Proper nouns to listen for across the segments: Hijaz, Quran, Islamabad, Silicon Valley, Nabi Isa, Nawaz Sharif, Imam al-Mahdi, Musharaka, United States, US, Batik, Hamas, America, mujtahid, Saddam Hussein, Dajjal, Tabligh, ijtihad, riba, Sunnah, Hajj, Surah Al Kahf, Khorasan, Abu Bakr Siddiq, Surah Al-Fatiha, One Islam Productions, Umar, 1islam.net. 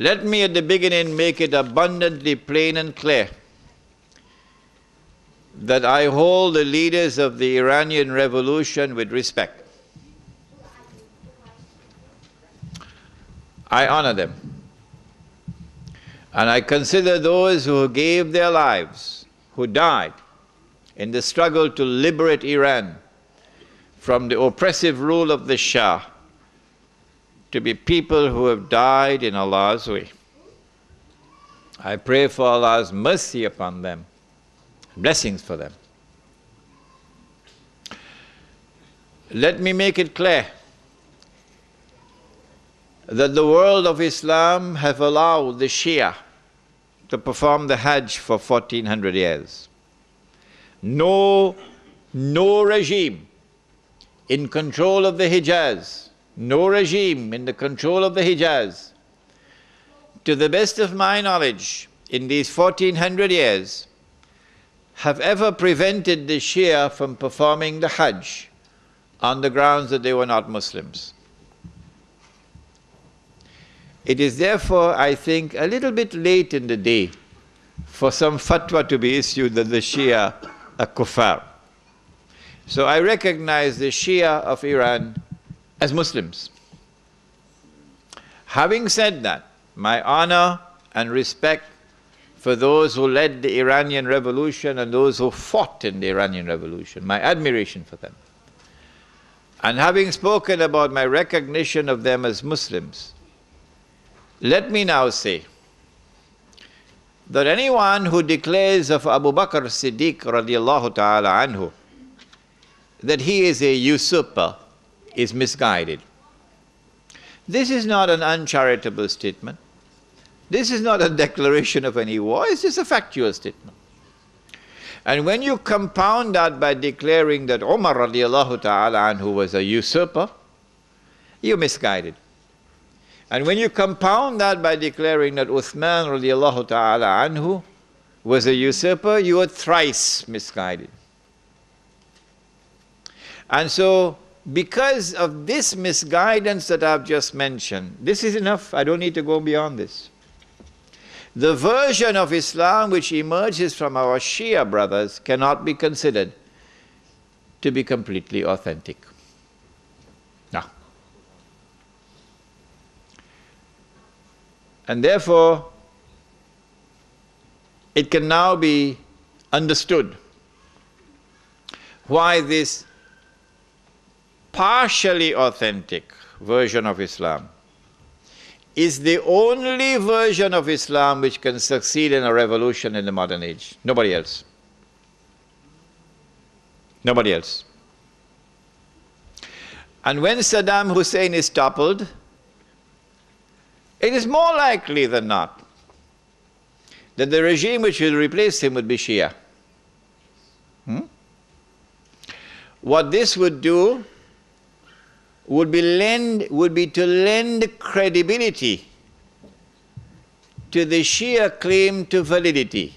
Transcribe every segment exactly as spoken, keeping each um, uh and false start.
Let me at the beginning make it abundantly plain and clear that I hold the leaders of the Iranian Revolution with respect. I honor them. And I consider those who gave their lives, who died in the struggle to liberate Iran from the oppressive rule of the Shah, to be people who have died in Allah's way. I pray for Allah's mercy upon them, blessings for them. Let me make it clear that the world of Islam have allowed the Shia to perform the Hajj for fourteen hundred years. No, no regime in control of the Hijaz, no regime in the control of the Hijaz, to the best of my knowledge, in these fourteen hundred years, have ever prevented the Shia from performing the Hajj on the grounds that they were not Muslims. It is therefore, I think, a little bit late in the day for some fatwa to be issued that the Shia are kuffar. So I recognize the Shia of Iran as Muslims. Having said that, my honor and respect for those who led the Iranian Revolution and those who fought in the Iranian Revolution, my admiration for them. And having spoken about my recognition of them as Muslims, let me now say that anyone who declares of Abu Bakr Siddiq radiallahu ta'ala anhu that he is a usurper is misguided. This is not an uncharitable statement. This is not a declaration of any war. It's just a factual statement. And when you compound that by declaring that Umar radiallahu ta'ala anhu was a usurper, you're misguided. And when you compound that by declaring that Uthman radiallahu ta'ala anhu was a usurper, you are thrice misguided. And so, because of this misguidance that I've just mentioned, this is enough, I don't need to go beyond this. The version of Islam which emerges from our Shia brothers cannot be considered to be completely authentic. And therefore, it can now be understood why this partially authentic version of Islam is the only version of Islam which can succeed in a revolution in the modern age. Nobody else. Nobody else. And when Saddam Hussein is toppled, it is more likely than not that the regime which will replace him would be Shia. Hmm? What this would do would be, lend, would be to lend credibility to the Shia claim to validity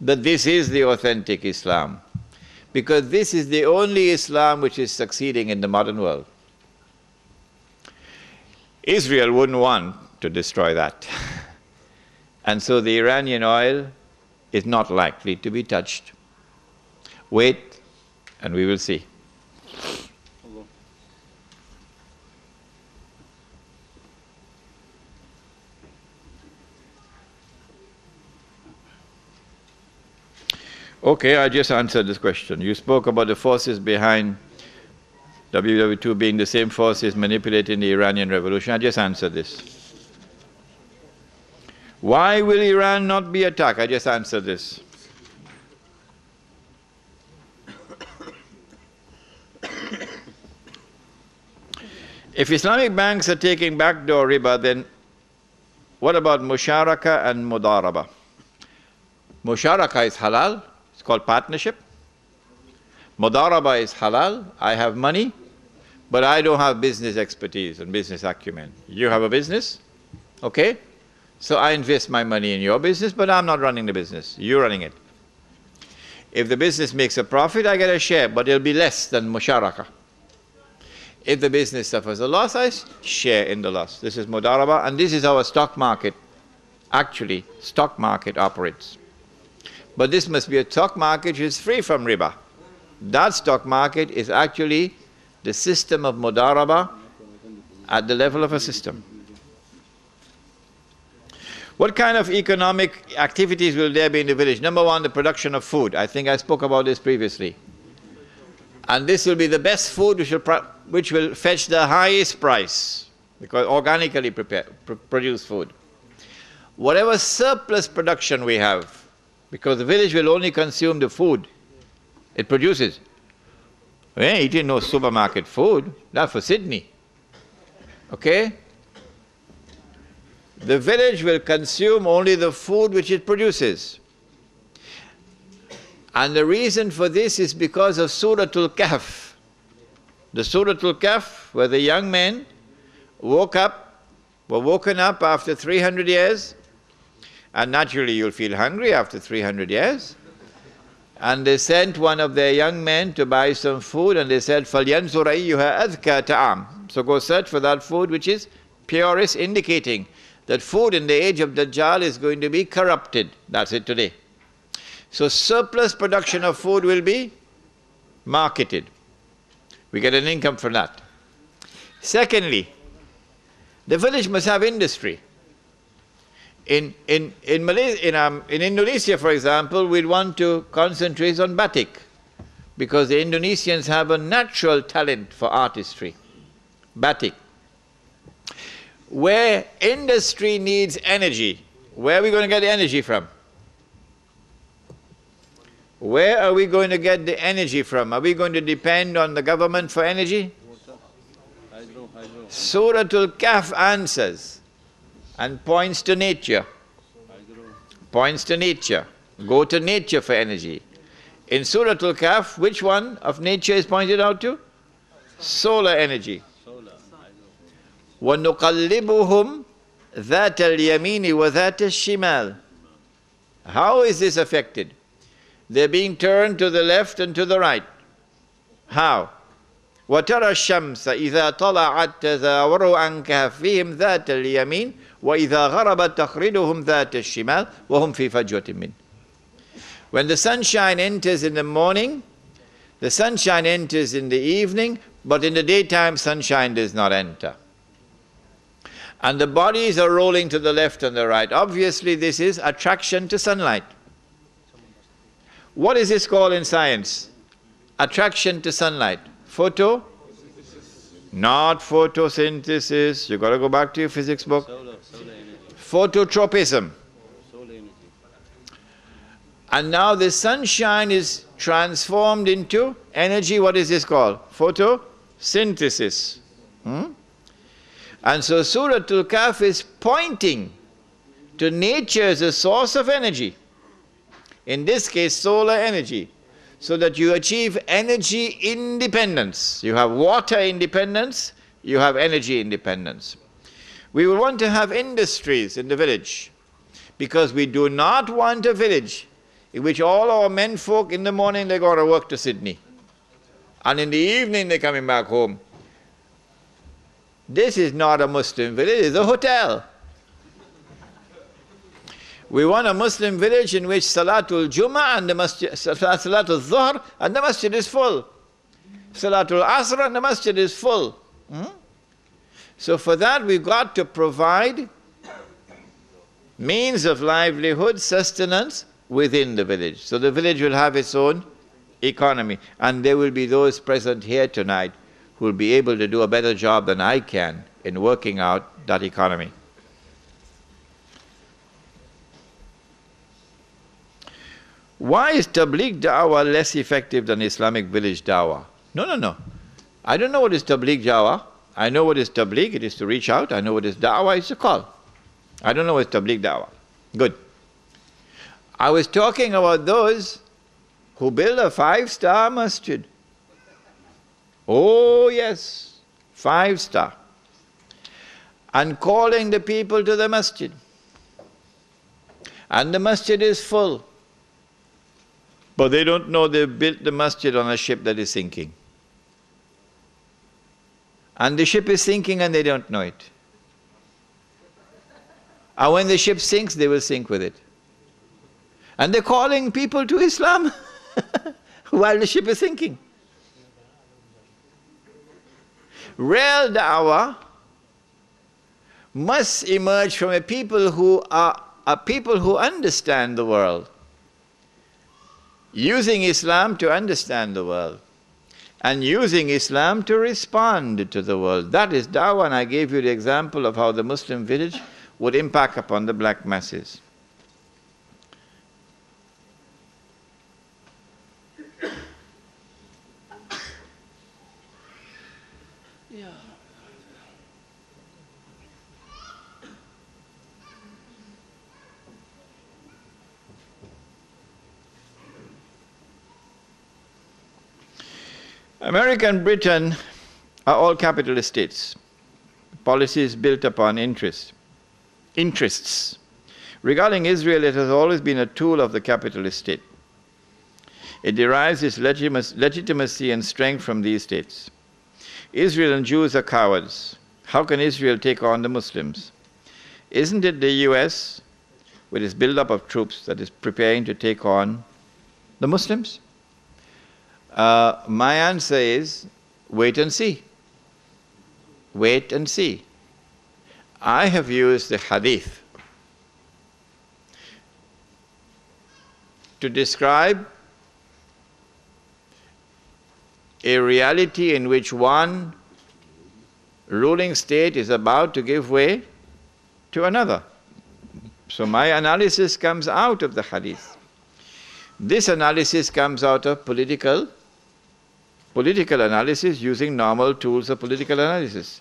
that this is the authentic Islam, because this is the only Islam which is succeeding in the modern world. Israel wouldn't want to destroy that. And so the Iranian oil is not likely to be touched. Wait, and we will see. Okay, I just answered this question. You spoke about the forces behind W W two being the same forces manipulating the Iranian Revolution. I just answered this. Why will Iran not be attacked? I just answered this. If Islamic banks are taking backdoor riba, then what about Musharaka and Mudaraba? Musharaka is halal. It's called partnership. Mudaraba is halal. I have money, but I don't have business expertise and business acumen. You have a business, okay? So I invest my money in your business, but I'm not running the business. You're running it. If the business makes a profit, I get a share, but it'll be less than Musharaka. If the business suffers a loss, I share in the loss. This is Mudaraba, and this is how a stock market, actually, stock market operates. But this must be a stock market which is free from riba. That stock market is actually the system of Mudaraba at the level of a system. What kind of economic activities will there be in the village? Number one, the production of food. I think I spoke about this previously. And this will be the best food which will, which will fetch the highest price, because organically prepare, pr produce food. Whatever surplus production we have, because the village will only consume the food it produces. We ain't eating no supermarket food, not for Sydney. Okay? The village will consume only the food which it produces. And the reason for this is because of Surah Al Kahf. The Surah Al Kahf, where the young men woke up, were woken up after three hundred years, and naturally you'll feel hungry after three hundred years, and they sent one of their young men to buy some food, and they said, فَلْيَنْزُرَ أَيُّهَا أَذْكَى تَعَامٍ. So go search for that food which is purest, indicating that food in the age of Dajjal is going to be corrupted. That's it today. So surplus production of food will be marketed. We get an income from that. Secondly, the village must have industry. In, in, in, Malaysia, in, um, in Indonesia, for example, we want to concentrate on batik, because the Indonesians have a natural talent for artistry, batik. Where industry needs energy, where are we going to get the energy from? Where are we going to get the energy from? Are we going to depend on the government for energy? Hydro, hydro. Surah Al Kahf answers and points to nature. Hydro. Points to nature. Go to nature for energy. In Surah Al Kahf, which one of nature is pointed out to? Solar energy. وَنُقَلِّبُهُمْ ذَاتَ الْيَمِينِ وَذَاتَ الشِّمَالِ. How is this affected? They're being turned to the left and to the right. How? وَتَرَى الشَّمْسَ إِذَا طَلَعَتْ تَزَاوَرُوا عَنْ كَهْفِهِمْ ذَاتَ الْيَمِينِ وَإِذَا غَرَبَتْ تَخْرِدُهُمْ ذَاتَ الشِّمَالِ وَهُمْ فِي فَجْوَةٍ مِّنْهُ. When the sunshine enters in the morning, the sunshine enters in the evening, but in the daytime sunshine does not enter. And the bodies are rolling to the left and the right. Obviously this is attraction to sunlight. What is this called in science? Attraction to sunlight. Photo? Not photosynthesis. You've got to go back to your physics book. Solar, solar energy. Phototropism. Solar energy. And now the sunshine is transformed into energy. What is this called? Photosynthesis. Hmm? And so Surah Al Kahf is pointing to nature as a source of energy. In this case, solar energy, so that you achieve energy independence. You have water independence, you have energy independence. We will want to have industries in the village, because we do not want a village in which all our men folk in the morning they go to work to Sydney, and in the evening they're coming back home. This is not a Muslim village, it's a hotel. We want a Muslim village in which Salatul Jummah and the masjid, Salatul Dhuhr and the masjid is full. Salatul Asr and the masjid is full. Hmm? So for that we've got to provide means of livelihood, sustenance within the village. So the village will have its own economy, and there will be those present here tonight who will be able to do a better job than I can in working out that economy. Why is Tabligh Da'wah less effective than Islamic village Da'wah? No, no, no. I don't know what is Tabligh Da'wah. I know what is Tabligh, it is to reach out. I know what is Da'wah, it's to call. I don't know what is Tabligh Da'wah. Good. I was talking about those who build a five-star masjid. Oh yes, five-star. And calling the people to the masjid. And the masjid is full. But they don't know they've built the masjid on a ship that is sinking. And the ship is sinking and they don't know it. And when the ship sinks, they will sink with it. And they're calling people to Islam while the ship is sinking. Real da'wah must emerge from a people who are a people who understand the world, using Islam to understand the world, and using Islam to respond to the world. That is da'wah, and I gave you the example of how the Muslim village would impact upon the black masses. America and Britain are all capitalist states. Policy is built upon interest. interests. Regarding Israel, it has always been a tool of the capitalist state. It derives its legitimacy and strength from these states. Israel and Jews are cowards. How can Israel take on the Muslims? Isn't it the U S, with its buildup of troops, that is preparing to take on the Muslims? Uh, my answer is, wait and see. Wait and see. I have used the hadith to describe a reality in which one ruling state is about to give way to another. So my analysis comes out of the hadith. This analysis comes out of political Political analysis using normal tools of political analysis.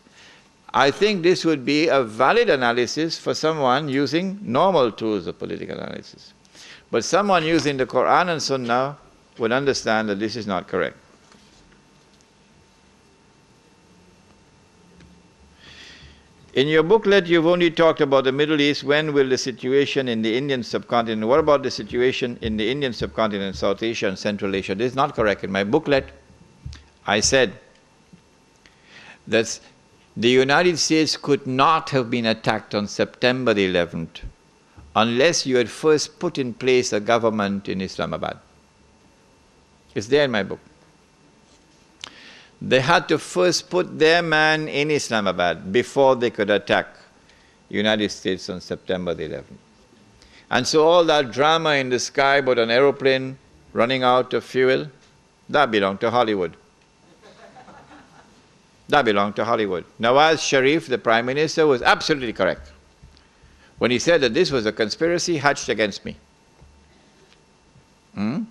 I think this would be a valid analysis for someone using normal tools of political analysis. But someone using the Quran and Sunnah would understand that this is not correct. In your booklet, you've only talked about the Middle East. When will the situation in the Indian subcontinent? What about the situation in the Indian subcontinent, South Asia and Central Asia? This is not correct. In my booklet, I said that the United States could not have been attacked on September the eleventh unless you had first put in place a government in Islamabad. It's there in my book. They had to first put their man in Islamabad before they could attack the United States on September the eleventh. And so all that drama in the sky about an aeroplane running out of fuel, that belonged to Hollywood. That belonged to Hollywood. Nawaz Sharif, the Prime Minister, was absolutely correct when he said that this was a conspiracy hatched against me. Hmm?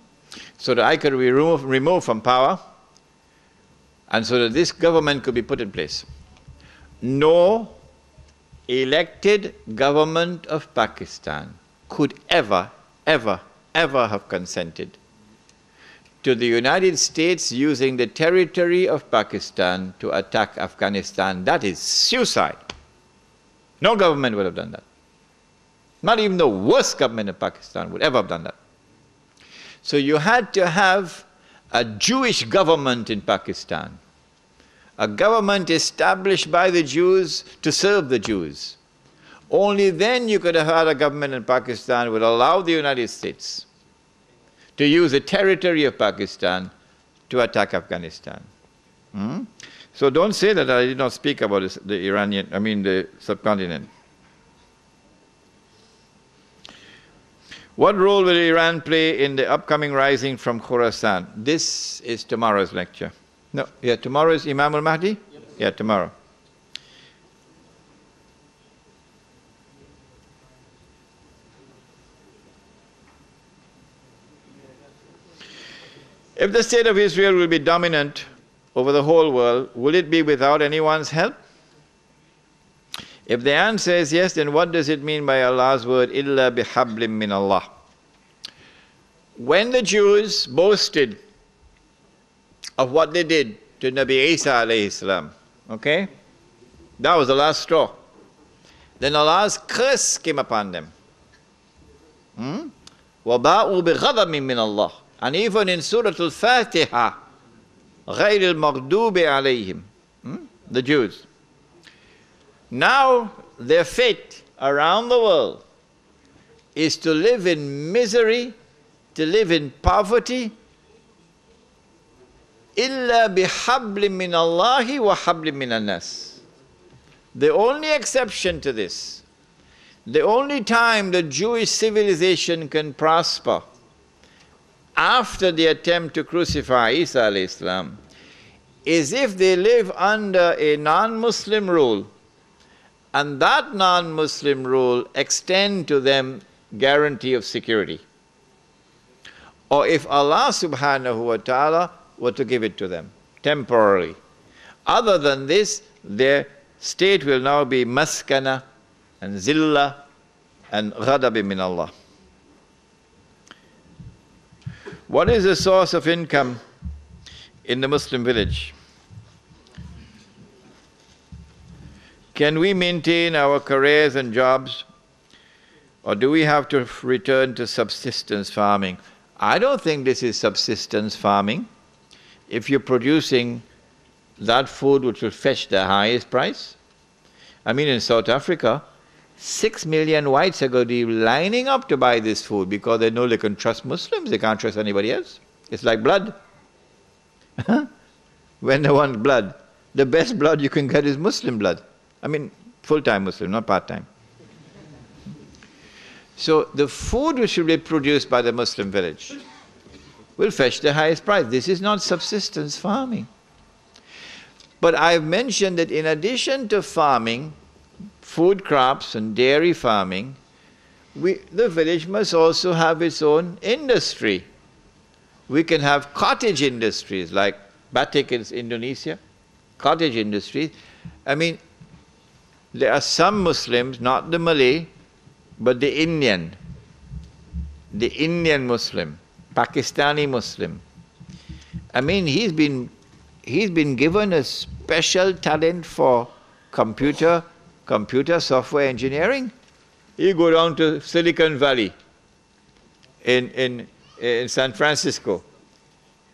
So that I could be removed, removed from power and so that this government could be put in place. No elected government of Pakistan could ever, ever, ever have consented to the United States using the territory of Pakistan to attack Afghanistan. That is suicide. No government would have done that. Not even the worst government of Pakistan would ever have done that. So you had to have a Jewish government in Pakistan, a government established by the Jews to serve the Jews. Only then you could have had a government in Pakistan that would allow the United States to use the territory of Pakistan to attack Afghanistan. Hmm? So don't say that I did not speak about this, the Iranian, I mean the subcontinent. What role will Iran play in the upcoming rising from Khorasan? This is tomorrow's lecture. No, yeah, tomorrow is Imam al-Mahdi? Yes. Yeah, tomorrow. If the state of Israel will be dominant over the whole world, will it be without anyone's help? If the answer is yes, then what does it mean by Allah's word, illa bihablim min Allah? When the Jews boasted of what they did to Nabi Isa alayhi salam, okay? That was the last straw. Then Allah's curse came upon them. Hmm? وَبَاءُوا بِغَضَبٍ مِّنَ اللَّهِ. And even in Surah Al-Fatiha, غَيْرِ الْمَغْدُوبِ عَلَيْهِمْ, the Jews. Now their fate around the world is to live in misery, to live in poverty, illa bihablim min Allahi wa hablim min anas. The only exception to this, the only time the Jewish civilization can prosper after the attempt to crucify Isa alayhi salam, is if they live under a non-Muslim rule, and that non-Muslim rule extend to them guarantee of security. Or if Allah subhanahu wa ta'ala were to give it to them temporarily. Other than this, their state will now be maskana and zilla and ghadabi min Allah. What is the source of income in the Muslim village? Can we maintain our careers and jobs, or do we have to return to subsistence farming? I don't think this is subsistence farming. If you're producing that food which will fetch the highest price. I mean, in South Africa, six million whites are going to be lining up to buy this food because they know they can trust Muslims, they can't trust anybody else. It's like blood. When they want blood, the best blood you can get is Muslim blood. I mean, full-time Muslim, not part-time. So the food which will be produced by the Muslim village will fetch the highest price. This is not subsistence farming. But I've mentioned that in addition to farming, food crops and dairy farming, we, the village must also have its own industry. We can have cottage industries like Batik in Indonesia, cottage industries. I mean, there are some Muslims, not the Malay, but the Indian, the Indian Muslim, Pakistani Muslim. I mean, he's been, he's been given a special talent for computer, computer software engineering. You go down to Silicon Valley in, in, in San Francisco.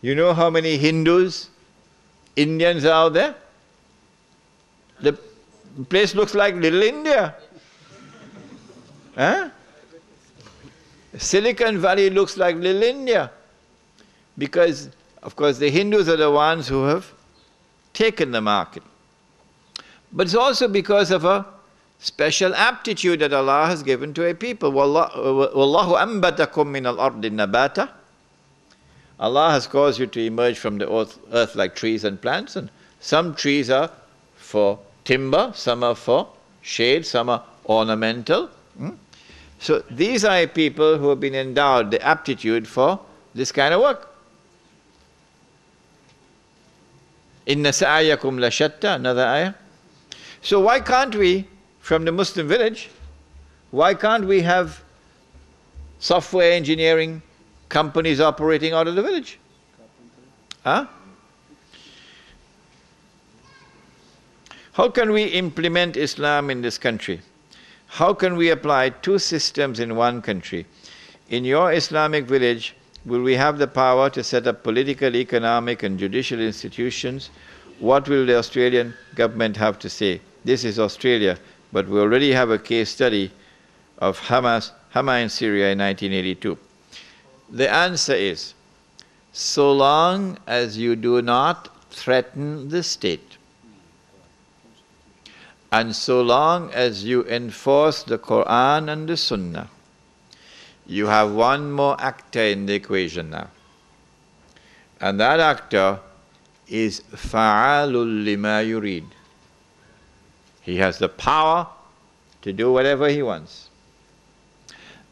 You know how many Hindus, Indians are out there? The The place looks like Little India. Huh? Silicon Valley looks like Little India. Because, of course, the Hindus are the ones who have taken the market. But it's also because of a special aptitude that Allah has given to a people. Wallahu ambatakum min al-ardi nabata. Allah has caused you to emerge from the earth, earth like trees and plants. And some trees are for timber, some are for shade, some are ornamental. Hmm? So these are people who have been endowed the aptitude for this kind of work. Inna sa'ayakum la shatta, another ayah. So why can't we, from the Muslim village, why can't we have software engineering companies operating out of the village? Huh? How can we implement Islam in this country? How can we apply two systems in one country? In your Islamic village, will we have the power to set up political, economic, and judicial institutions? What will the Australian government have to say? This is Australia, but we already have a case study of Hamas, Hamas in Syria in nineteen eighty-two. The answer is, so long as you do not threaten the state, and so long as you enforce the Quran and the Sunnah, you have one more actor in the equation now. And that actor is fa'alul lima yurid. He has the power to do whatever he wants.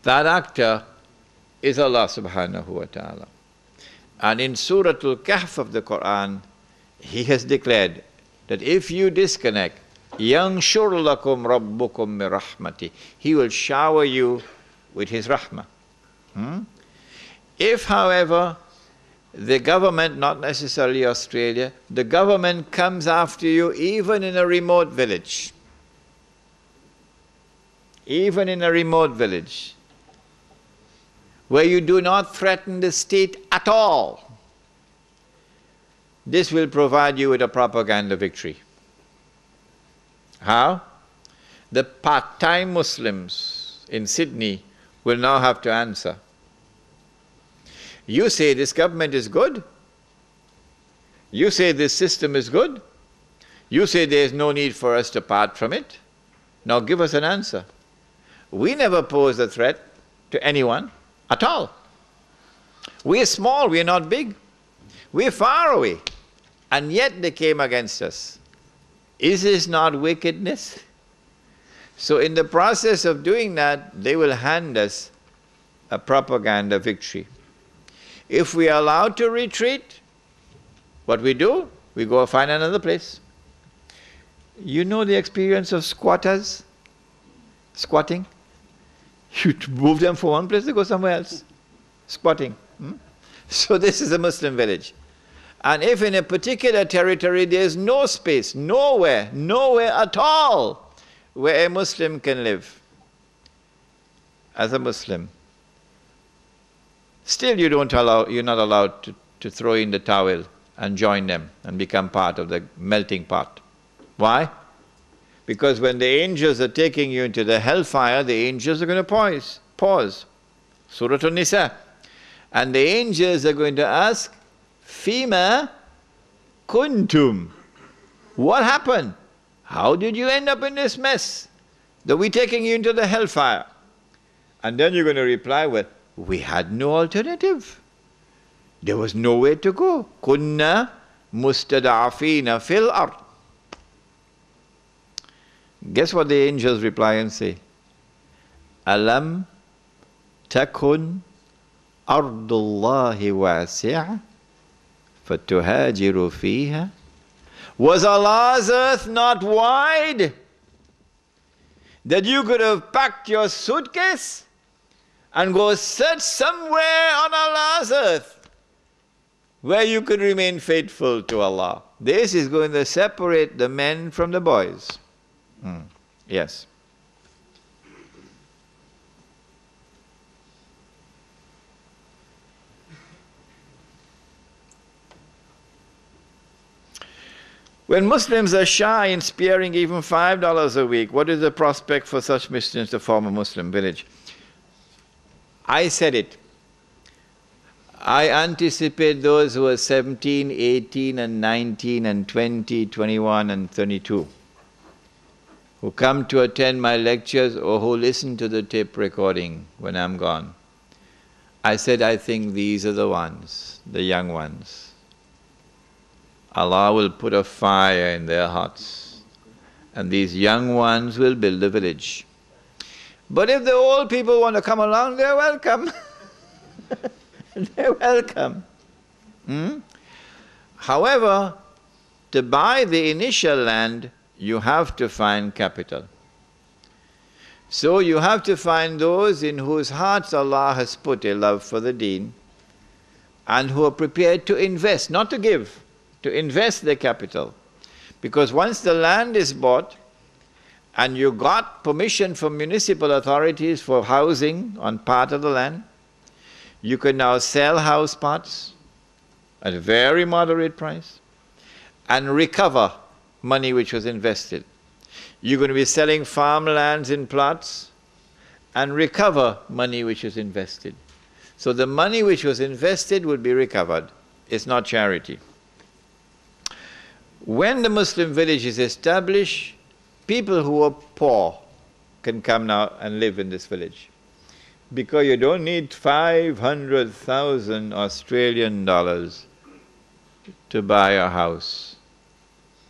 That actor is Allah subhanahu wa ta'ala. And in Surah Al Kahf of the Quran, He has declared that if you disconnect, Yanshur lakum rabbukum min rahmati. He will shower you with his rahmah. Hmm? If, however, the government, not necessarily Australia, the government comes after you even in a remote village, even in a remote village, where you do not threaten the state at all, this will provide you with a propaganda victory. How? The part-time Muslims in Sydney will now have to answer. You say this government is good. You say this system is good. You say there is no need for us to part from it. Now give us an answer. We never pose a threat to anyone at all. We are small, we are not big. We are far away. And yet they came against us. Is this not wickedness? So in the process of doing that, they will hand us a propaganda victory. If we are allowed to retreat, what we do? We go find another place. You know the experience of squatters? Squatting? You move them from one place, they go somewhere else. Squatting. Hmm? So this is a Muslim village. And if in a particular territory there is no space, nowhere, nowhere at all, where a Muslim can live as a Muslim, still you don't allow, you're not allowed to, to throw in the towel and join them and become part of the melting pot. Why? Because when the angels are taking you into the hellfire, the angels are going to pause. Pause. Surah An-Nisa. And the angels are going to ask, Fima kuntum. What happened? How did you end up in this mess? That we're taking you into the hellfire. And then you're going to reply with, we had no alternative. There was nowhere to go. Kunna mustada'afina fil ard. Guess what the angels reply and say? Alam takun ardullahi wasi'a fatuhajiru fiha. Was Allah's earth not wide that you could have packed your suitcase and go search somewhere on Allah's earth where you could remain faithful to Allah? This is going to separate the men from the boys. Mm. Yes. When Muslims are shy in sparing even five dollars a week, what is the prospect for such Muslims to form a Muslim village? I said it. I anticipate those who are seventeen, eighteen, and nineteen, and twenty, twenty-one, and thirty-two. Who come to attend my lectures or who listen to the tape recording when I'm gone. I said, I think these are the ones, the young ones. Allah will put a fire in their hearts and these young ones will build a village. But if the old people want to come along, they're welcome. They're welcome. Hmm? However, to buy the initial land, you have to find capital. So you have to find those in whose hearts Allah has put a love for the deen and who are prepared to invest, not to give, to invest their capital. Because once the land is bought and you got permission from municipal authorities for housing on part of the land, you can now sell house parts at a very moderate price and recover money which was invested. You're going to be selling farmlands in plots and recover money which was invested. So the money which was invested would be recovered. It's not charity. When the Muslim village is established, people who are poor can come now and live in this village. Because you don't need five hundred thousand Australian dollars to buy a house.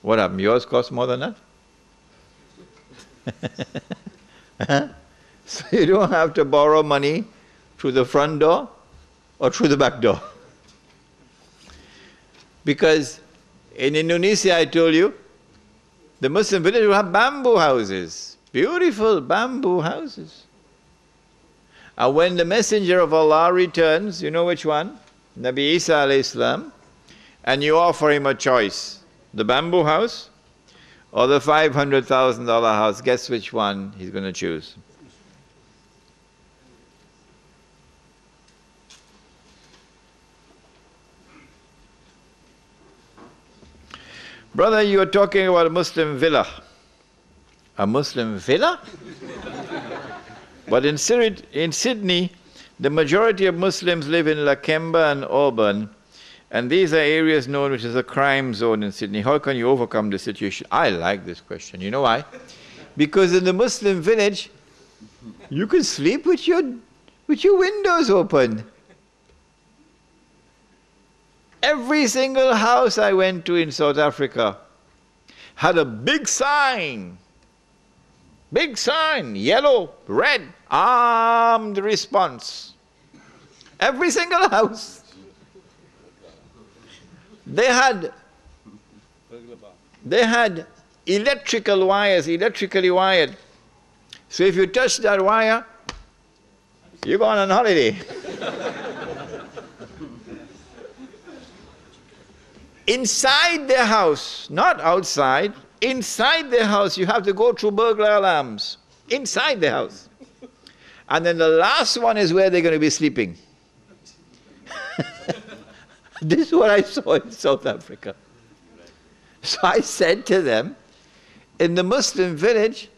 What happened? Yours cost more than that? Huh? So you don't have to borrow money through the front door or through the back door. Because in Indonesia, I told you, the Muslim village will have bamboo houses. Beautiful bamboo houses. And when the messenger of Allah returns, you know which one? Nabi Isa alayhi salam. And you offer him a choice. The bamboo house or the five hundred thousand dollar house, guess which one he's going to choose. Brother, you are talking about a Muslim villa. a Muslim villa? But in, in Sydney, the majority of Muslims live in Lakemba and Auburn, and these are areas known which is a crime zone in Sydney. How can you overcome the situation? I like this question. You know why? Because in the Muslim village, you can sleep with your, with your windows open. Every single house I went to in South Africa had a big sign, big sign, yellow, red, armed response. Every single house. They had, they had electrical wires, electrically wired. So if you touch that wire, you're going on holiday. Inside their house, not outside, inside their house, you have to go through burglar alarms. Inside the house. And then the last one is where they're going to be sleeping. This is what I saw in South Africa. So I said to them, in the Muslim village,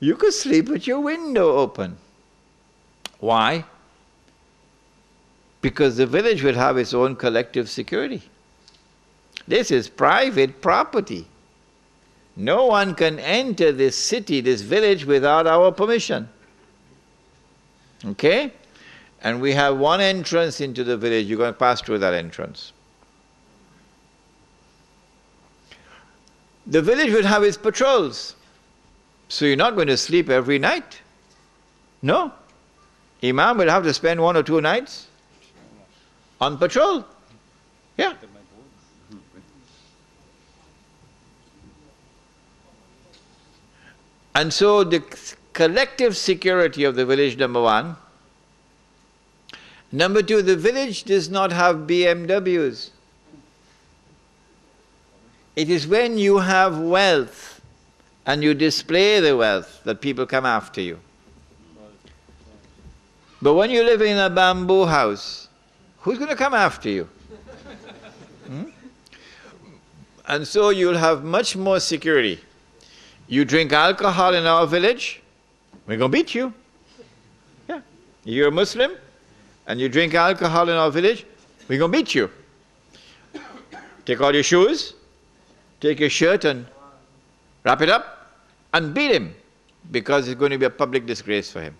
you could sleep with your window open. Why? Because the village will have its own collective security. This is private property. No one can enter this city, this village, without our permission. Okay? And we have one entrance into the village. You're going to pass through that entrance. The village will have its patrols. So you're not going to sleep every night. No. Imam will have to spend one or two nights on patrol. Yeah. And so the collective security of the village, number one. Number two, the village does not have B M Ws. It is when you have wealth and you display the wealth that people come after you. But when you live in a bamboo house, who's going to come after you? Hmm? And so you'll have much more security. You drink alcohol in our village, we're going to beat you. Yeah. You're a Muslim? And you drink alcohol in our village, we're going to beat you. Take all your shoes, take your shirt and wrap it up and beat him, because it's going to be a public disgrace for him.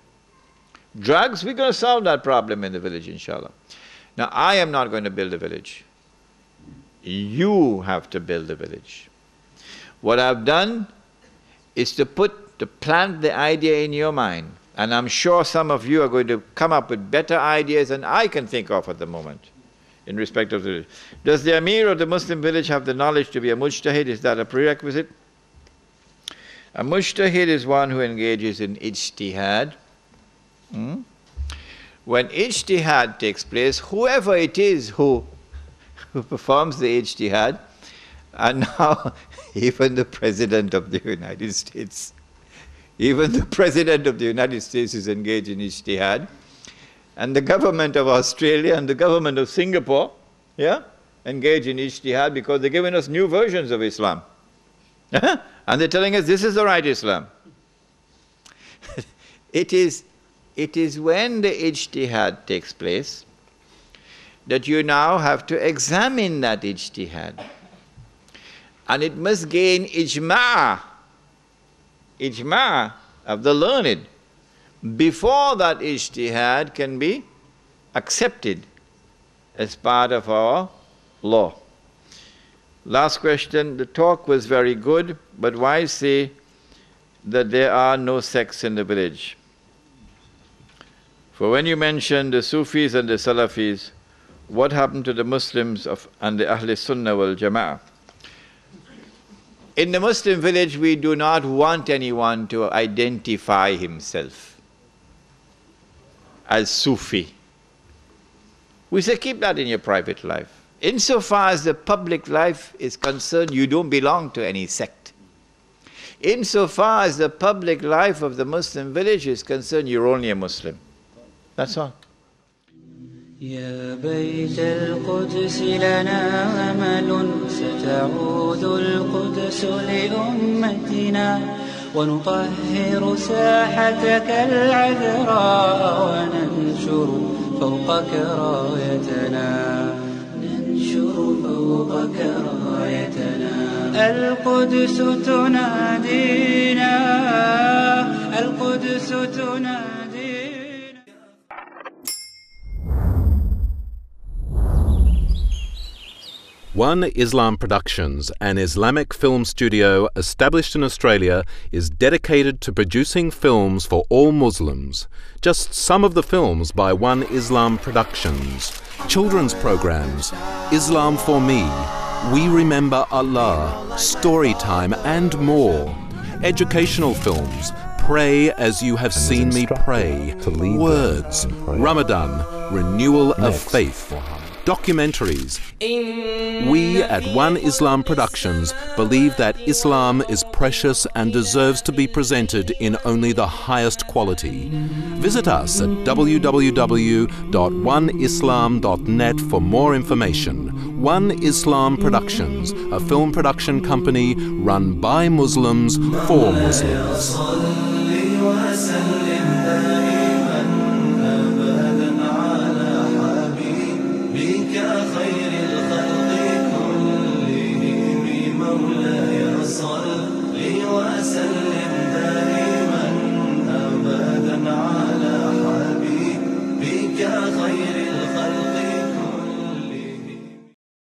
Drugs, we're going to solve that problem in the village, inshallah. Now, I am not going to build a village. You have to build a village. What I've done is to put, to plant the idea in your mind. And I'm sure some of you are going to come up with better ideas than I can think of at the moment in respect of the... Does the Amir of the Muslim village have the knowledge to be a mujtahid? Is that a prerequisite? A mujtahid is one who engages in ijtihad. Hmm? When ijtihad takes place, whoever it is who, who performs the ijtihad, and now even the President of the United States, even the President of the United States is engaged in ijtihad. And the government of Australia and the government of Singapore, yeah, engage in ijtihad because they're giving us new versions of Islam. And they're telling us this is the right Islam. it, is, it is when the ijtihad takes place that you now have to examine that ijtihad. And it must gain ijma'ah. Ijma' of the learned, before that ijtihad can be accepted as part of our law. Last question, the talk was very good, but why say that there are no sects in the village? For when you mention the Sufis and the Salafis, what happened to the Muslims of, and the Ahl Sunnah wal Jama'ah? In the Muslim village, we do not want anyone to identify himself as Sufi. We say, keep that in your private life. Insofar as the public life is concerned, you don't belong to any sect. Insofar as the public life of the Muslim village is concerned, you're only a Muslim. That's all. يا بيت القدس لنا أمل ستعود القدس لأمتنا ونطهر ساحتك العذراء وننشر فوقك رايتنا ننشر فوقك رايتنا القدس تنادينا القدس تنادينا. One Islam Productions, an Islamic film studio established in Australia, is dedicated to producing films for all Muslims. Just some of the films by One Islam Productions. Children's programs, Islam for Me, We Remember Allah, Storytime and more. Educational films, Pray as You Have Seen Me Pray, Words, Ramadan, Renewal of Faith. Documentaries. We at One Islam Productions believe that Islam is precious and deserves to be presented in only the highest quality. Visit us at w w w dot one islam dot net for more information. One Islam Productions, a film production company run by Muslims for Muslims.